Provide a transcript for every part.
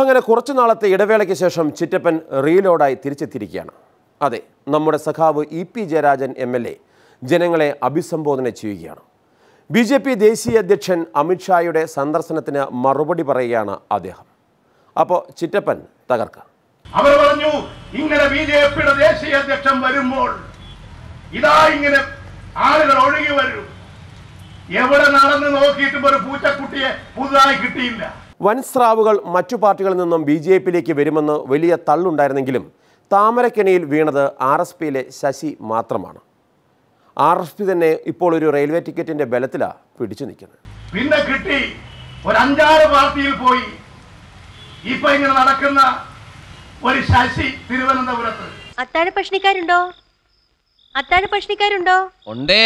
അങ്ങനെ കുറച്ചു നാളത്തെ ഇടവേളയ്ക്ക് ശേഷം ചിറ്റപ്പൻ റീലോഡായി തിരിച്ചെത്തിയിരിക്കുകയാണ്. അതെ, നമ്മുടെ സഖാവ് ഇ.പി. ജയരാജൻ എം.എൽ.എ ജനങ്ങളെ അഭിസംബോധന ചെയ്യുകയാണ്. ബിജെപി ദേശീയ അധ്യക്ഷൻ അമിത്ഷായുടെ സന്ദർശനത്തിന് മറുപടി പറയുകയാണ് അദ്ദേഹം. അപ്പോൾ ചിറ്റപ്പൻ തകർക്ക. അവർ പറഞ്ഞു, ഇങ്ങനെ ബിജെപിയുടെ ദേശീയ അധ്യക്ഷൻ വരുമ്പോൾ ഇതാ ഇങ്ങനെ ആളുകൾ ഒഴുകി വരും. എവിടെ നടന്ന് നോക്കിയിട്ടും ഒരു പൂച്ചക്കുട്ടിയെ പുതുതായി കിട്ടിയില്ല. വൻ സ്രാവുകൾ മറ്റു പാർട്ടികളിൽ നിന്നും ബി ജെ പിയിലേക്ക് വരുമെന്ന് വലിയ തള്ളുണ്ടായിരുന്നെങ്കിലും താമരക്കെണിയിൽ വീണത് ആർ എസ് പിയിലെ ശശി മാത്രമാണ്. ആർ എസ് പി തന്നെ ഇപ്പോൾ ഒരു റെയിൽവേ ടിക്കറ്റിന്റെ ബലത്തിലാണ് പിടിച്ചു നിൽക്കുന്നത്. പിന്നെ കിട്ടി ഒരു അഞ്ചാറ് പാർട്ടിയിൽ പോയി. ഇപ്പൊ ഇങ്ങനെ നടക്കുന്ന ഒരു ശശി തിരുവനന്തപുരത്ത് അത്താഴ ഭക്ഷണിക്കാരുണ്ടോ? അത്താഴ ഭക്ഷണിക്കാരുണ്ടോ? ഉണ്ടേ.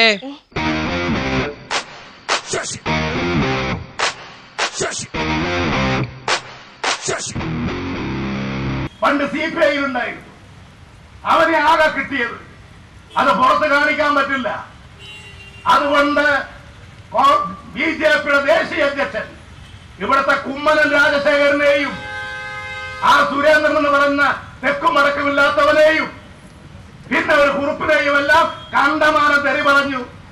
പണ്ട് സി പി ഐയിൽ ഉണ്ടായിരുന്നു. അവനെ ആകെ കിട്ടിയത് അത് പുറത്ത് കാണിക്കാൻ പറ്റില്ല. അതുകൊണ്ട് ബി ജെ പിയുടെ ദേശീയ അധ്യക്ഷൻ ഇവിടുത്തെ കുമ്മനൻ രാജശേഖരനെയും ആ സുരേന്ദ്രൻ എന്ന് പറയുന്ന തെക്കും മടക്കമില്ലാത്തവനെയും പിന്നെ ഒരു കുറുപ്പിനെയും എല്ലാം കണ്ടമാനം തെറി പറഞ്ഞു.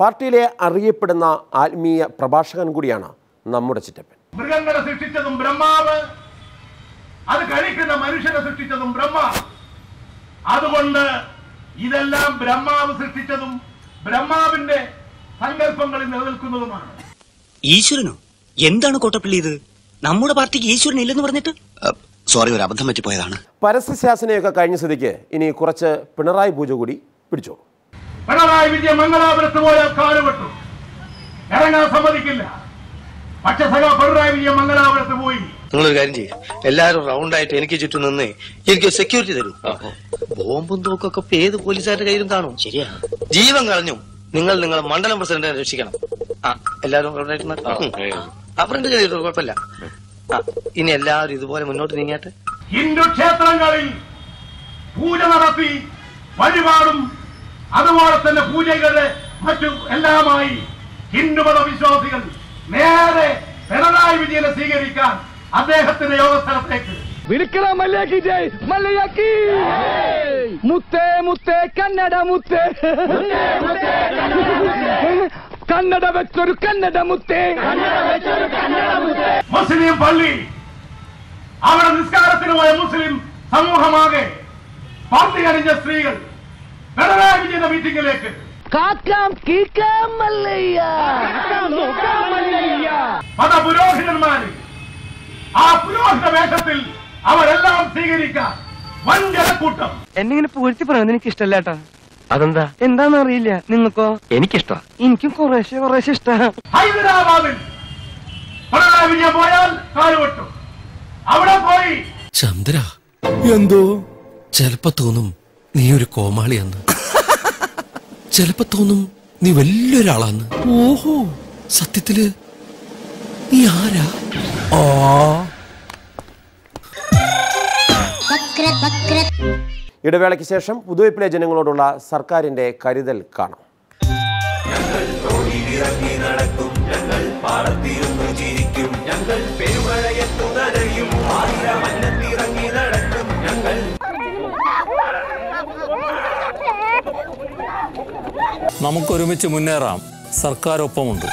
പാർട്ടിയിലെ അറിയപ്പെടുന്ന ആത്മീയ പ്രഭാഷകൻ കൂടിയാണ് നമ്മുടെ ചിറ്റപ്പൻ. മൃഗങ്ങളെ സൃഷ്ടിച്ചതും ബ്രഹ്മാവ്, അത് കഴിക്കുന്ന മനുഷ്യനെ സൃഷ്ടിച്ചതും ബ്രഹ്മാവ്. അതുകൊണ്ട് ഇതെല്ലാം ബ്രഹ്മാവ് സൃഷ്ടിച്ചതും ബ്രഹ്മാവിന്റെ സങ്കല്പങ്ങളിൽ നിലനിൽക്കുന്നതുമാണ്. ഈശ്വരനോ? എന്താണ് കോട്ടപ്പള്ളി ഇത്? നമ്മുടെ പാർട്ടിക്ക് ഈശ്വരൻ ഇല്ലെന്ന് പറഞ്ഞിട്ട് സോറി, ഒരു അബദ്ധം പറ്റിപ്പോയതാണ്. പരസ്യശാസനയൊക്കെ കഴിഞ്ഞ സ്ഥിതിക്ക് ഇനി കുറച്ച് പിണറായി പൂജ കൂടി പിടിച്ചോ. പിണറായി വിജയൻ മംഗലാപുരത്ത് പോയ കാലുപെട്ടു, ഇറങ്ങാൻ സമ്മതിക്കില്ല. പക്ഷേ പിണറായി വിജയൻ മംഗലാപുരത്ത് പോയി. നിങ്ങളൊരു കാര്യം ചെയ്യും, എല്ലാവരും റൗണ്ടായിട്ട് എനിക്ക് ചുറ്റും നിന്ന് എനിക്ക് സെക്യൂരിറ്റി തരും. ബോംബും തോക്കൊക്കെ ഏത് പോലീസുകാരുടെ കയ്യിലും കാണും. ശരിയാ, ജീവൻ കളഞ്ഞു നിങ്ങൾ നിങ്ങളെ മണ്ഡലം പ്രസിഡന്റിനെ രക്ഷിക്കണം. ആ എല്ലാവരും റൗണ്ടായിട്ട് അവരുടെ കയ്യിൽ കുഴപ്പമില്ല. ഇനി എല്ലാവരും ഇതുപോലെ മുന്നോട്ട് നീങ്ങിയാട്ടെ. ഹിന്ദു ക്ഷേത്രങ്ങളിൽ പൂജ നടത്തി വഴിപാടും അതുപോലെ തന്നെ പൂജകള് മറ്റു എല്ലാമായി ഹിന്ദുമത വിശ്വാസികൾ നേരെ പിണറായി വിജയനെ സ്വീകരിക്കാൻ അദ്ദേഹത്തിന്റെ യോഗസ്ഥലത്തേക്ക് വിളിക്കണം. മല്ലയാക്കി ജയ്, മല്ലയാക്കി മുത്തേ മുത്തേ കന്നഡ മുത്തേ കന്നഡ വെച്ചൊരു കന്നഡ മുത്തേ. മുസ്ലിം പള്ളി അവിടെ നിസ്കാരത്തിന് പോയ മുസ്ലിം സമൂഹമാകെ പള്ളി അണിഞ്ഞ സ്ത്രീകൾ പിണറായി വിജയന്റെ മീറ്റിംഗിലേക്ക്. മത പുരോഹിതന്മാര് ആ പുരോഹിത വേഷത്തിൽ അവരെല്ലാം സ്വീകരിക്കാൻ വൻ ജനക്കൂട്ടം. എന്നെങ്ങനെ പൂഴ്ത്തി പറയുന്നത് എനിക്ക് ഇഷ്ടമല്ല കേട്ടോ. അതെന്താ? എന്താണെന്നറിയില്ല. നിങ്ങൾക്കോ? എനിക്കിഷ്ട. എനിക്കും കുറേശ്ശെ കുറേശ്ശെ ഇഷ്ടമാണ്. ഹൈദരാബാദിൽ പിണറായി വിജയൻ പോയാൽ കാലുപെട്ടു. അവിടെ പോയി ചന്ദ്ര എന്തോ ചെലപ്പോ തോന്നും നീ ഒരു കോമാളിയാന്ന്, ചെലപ്പോ തോന്നും നീ വലിയൊരാളാന്ന്. ഓഹോ, സത്യത്തില് നീ ആരാ? ഓ ഇടവേളയ്ക്ക് ശേഷം പുതുവെപ്പിലെ ജനങ്ങളോടുള്ള സർക്കാരിന്റെ കരുതൽ കാണാം. നമുക്കൊരുമിച്ച് മുന്നേറാം, സർക്കാരൊപ്പമുണ്ട്.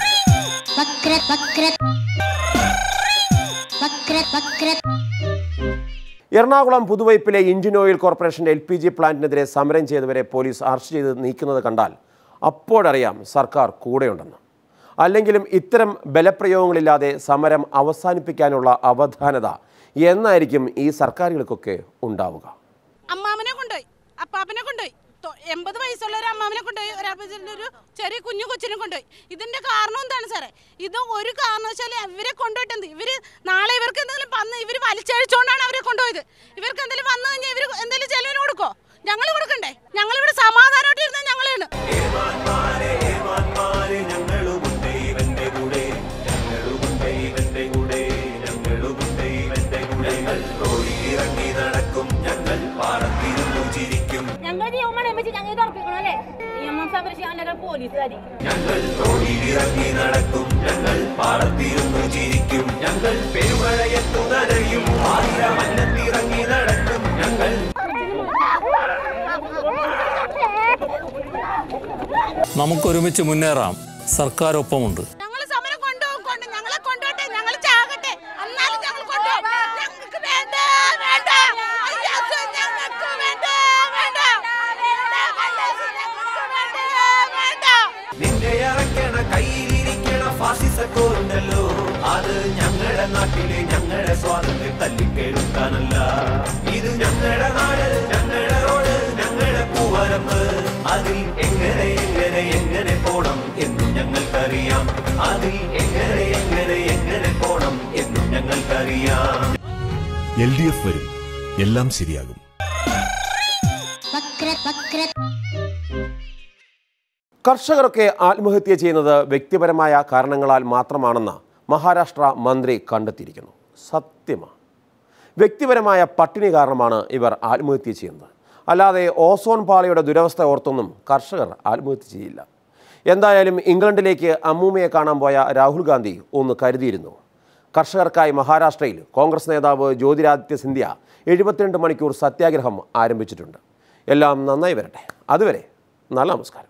എറണാകുളം പുതുവൈപ്പിലെ എഞ്ചിൻ ഓയിൽ കോർപ്പറേഷന്റെ എൽപിജി പ്ലാന്റിനെതിരെ സമരം ചെയ്തവരെ പോലീസ് അറസ്റ്റ് ചെയ്ത് നീക്കുന്നത് കണ്ടാൽ അപ്പോഴറിയാം സർക്കാർ കൂടെയുണ്ടെന്ന്. അല്ലെങ്കിലും ഇത്തരം ബലപ്രയോഗങ്ങളില്ലാതെ സമരം അവസാനിപ്പിക്കാനുള്ള അവധാനത എന്നായിരിക്കും ഈ സർക്കാരുകൾക്കൊക്കെ ഉണ്ടാവുക. അമ്മാമനെ കൊണ്ടുപോയി, അപ്പാപ്പനെ കൊണ്ടുപോയി, 80 വയസ്സുള്ള ഒരു അമ്മാമനെ കൊണ്ടുപോയി, ഒരു ചെറിയ കുഞ്ഞു കൊച്ചിനെ കൊണ്ടുപോയി. ഇതിന്റെ കാരണം എന്താണ് സാറേ? ഇത് ഒരു കാരണവശാലും ഇവരെ കൊണ്ടുപോയിട്ടുണ്ട്. ഇവര് നാളെ ഇവർക്ക് എന്തെങ്കിലും വന്ന് ഇവര് വലിച്ചഴിച്ചോണ്ടാണ് അവരെ കൊണ്ടുപോയത്. ഇവർക്ക് എന്തെങ്കിലും വന്നു കഴിഞ്ഞാൽ ഇവർ എന്തെങ്കിലും ചെലവിന് കൊടുക്കോ? ഞങ്ങൾ കൊടുക്കണ്ടേ? ഞങ്ങളിവിടെ സമാധാനമായിട്ട് ഇരുന്ന ഞങ്ങളാണ്. നമുക്കൊരുമിച്ച് മുന്നേറാം, സർക്കാർ ഒപ്പമുണ്ട്. ണ്ടല്ലോ അത് ഞങ്ങളുടെ നാട്ടിലെ ഞങ്ങളുടെ സ്വാതന്ത്ര്യം തല്ലിക്കെടുക്കാനല്ല. ഇത് ഞങ്ങളുടെ നാട്, ഞങ്ങളുടെ റോഡ്, ഞങ്ങളുടെ പൂവരമ്പ്. അതിൽ എങ്ങനെ എങ്ങനെ എങ്ങനെ പോണം എന്നും ഞങ്ങൾക്കറിയാം. അതിൽ എങ്ങനെ എങ്ങനെ എങ്ങനെ പോണം എന്നും ഞങ്ങൾക്കറിയാം. LDF വരും, എല്ലാം ശരിയാകും. കർഷകരൊക്കെ ആത്മഹത്യ ചെയ്യുന്നത് വ്യക്തിപരമായ കാരണങ്ങളാൽ മാത്രമാണെന്ന് മഹാരാഷ്ട്ര മന്ത്രി കണ്ടെത്തിയിരിക്കുന്നു. സത്യമാണ്, വ്യക്തിപരമായ പട്ടിണി കാരണമാണ് ഇവർ ആത്മഹത്യ ചെയ്യുന്നത്. അല്ലാതെ ഓസോൺ പാളിയുടെ ദുരവസ്ഥ ഓർത്തൊന്നും കർഷകർ ആത്മഹത്യ ചെയ്യില്ല. എന്തായാലും ഇംഗ്ലണ്ടിലേക്ക് അമ്മൂമ്മയെ കാണാൻ പോയ രാഹുൽ ഗാന്ധി ഒന്ന് കരുതിയിരുന്നു. കർഷകർക്കായി മഹാരാഷ്ട്രയിൽ കോൺഗ്രസ് നേതാവ് ജ്യോതിരാദിത്യ സിന്ധ്യ 72 മണിക്കൂർ സത്യാഗ്രഹം ആരംഭിച്ചിട്ടുണ്ട്. എല്ലാം നന്നായി വരട്ടെ. അതുവരെ നല്ല നമസ്കാരം.